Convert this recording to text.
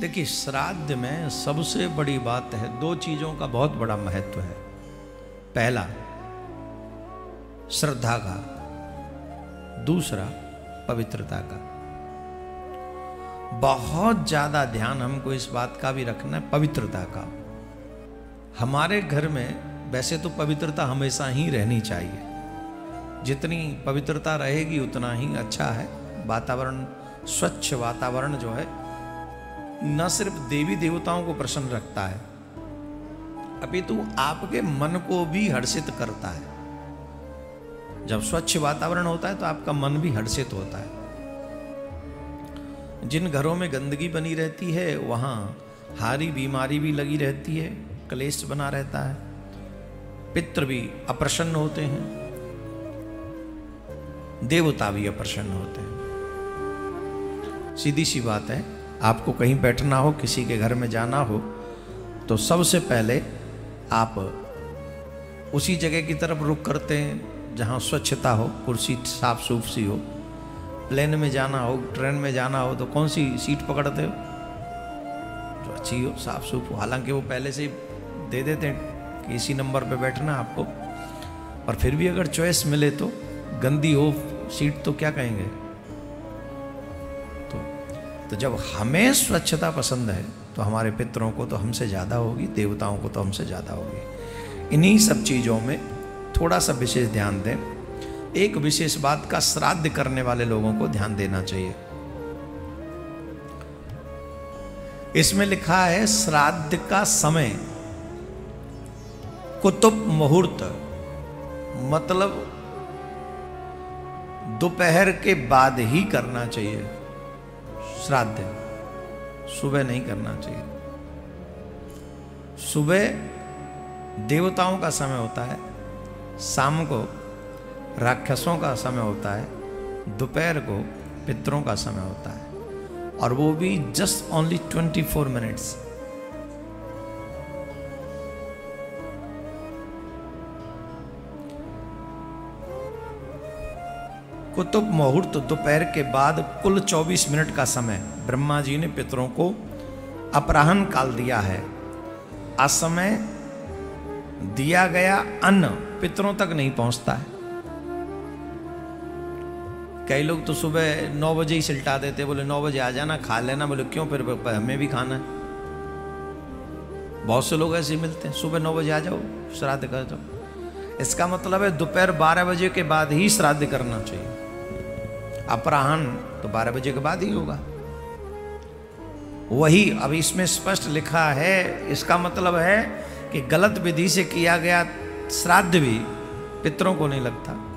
देखिए, श्राद्ध में सबसे बड़ी बात है, दो चीज़ों का बहुत बड़ा महत्व है। पहला श्रद्धा का, दूसरा पवित्रता का। बहुत ज़्यादा ध्यान हमको इस बात का भी रखना है, पवित्रता का। हमारे घर में वैसे तो पवित्रता हमेशा ही रहनी चाहिए, जितनी पवित्रता रहेगी उतना ही अच्छा है। वातावरण, स्वच्छ वातावरण जो है न सिर्फ देवी देवताओं को प्रसन्न रखता है, अपितु आपके मन को भी हर्षित करता है। जब स्वच्छ वातावरण होता है तो आपका मन भी हर्षित होता है। जिन घरों में गंदगी बनी रहती है वहाँ हारी बीमारी भी लगी रहती है, क्लेश बना रहता है, पितृ भी अप्रसन्न होते हैं, देवता भी अप्रसन्न होते हैं। सीधी सी बात है, आपको कहीं बैठना हो, किसी के घर में जाना हो, तो सबसे पहले आप उसी जगह की तरफ रुख करते हैं जहाँ स्वच्छता हो, कुर्सी साफ सूफ सी हो। प्लेन में जाना हो, ट्रेन में जाना हो, तो कौन सी सीट पकड़ते हो? जो अच्छी हो, साफ सूफ हो। हालांकि वो पहले से ही दे देते हैं कि इसी नंबर पे बैठना आपको, पर फिर भी अगर चॉइस मिले तो गंदी हो सीट तो क्या कहेंगे। तो जब हमें स्वच्छता पसंद है तो हमारे पितरों को तो हमसे ज़्यादा होगी, देवताओं को तो हमसे ज़्यादा होगी। इन्हीं सब चीज़ों में थोड़ा सा विशेष ध्यान दें। एक विशेष बात का श्राद्ध करने वाले लोगों को ध्यान देना चाहिए। इसमें लिखा है श्राद्ध का समय कुतुब मुहूर्त, मतलब दोपहर के बाद ही करना चाहिए श्राद्ध, सुबह नहीं करना चाहिए। सुबह देवताओं का समय होता है, शाम को राक्षसों का समय होता है, दोपहर को पितरों का समय होता है, और वो भी जस्ट ओनली 24 मिनट्स। कुतुब मुहूर्त दोपहर के बाद कुल 24 मिनट का समय ब्रह्मा जी ने पितरों को अपराह्न काल दिया है। असमय दिया गया अन्न पितरों तक नहीं पहुंचता है। कई लोग तो सुबह 9 बजे ही सिलटा देते, बोले 9 बजे आ जाना, खा लेना। बोले क्यों, फिर हमें भी खाना है। बहुत से लोग ऐसे मिलते हैं, सुबह 9 बजे आ जाओ, श्राद्ध कर जाओ। इसका मतलब है दोपहर 12 बजे के बाद ही श्राद्ध करना चाहिए। अपराह्न तो 12 बजे के बाद ही होगा। वही अब इसमें स्पष्ट लिखा है, इसका मतलब है कि गलत विधि से किया गया श्राद्ध भी पितरों को नहीं लगता।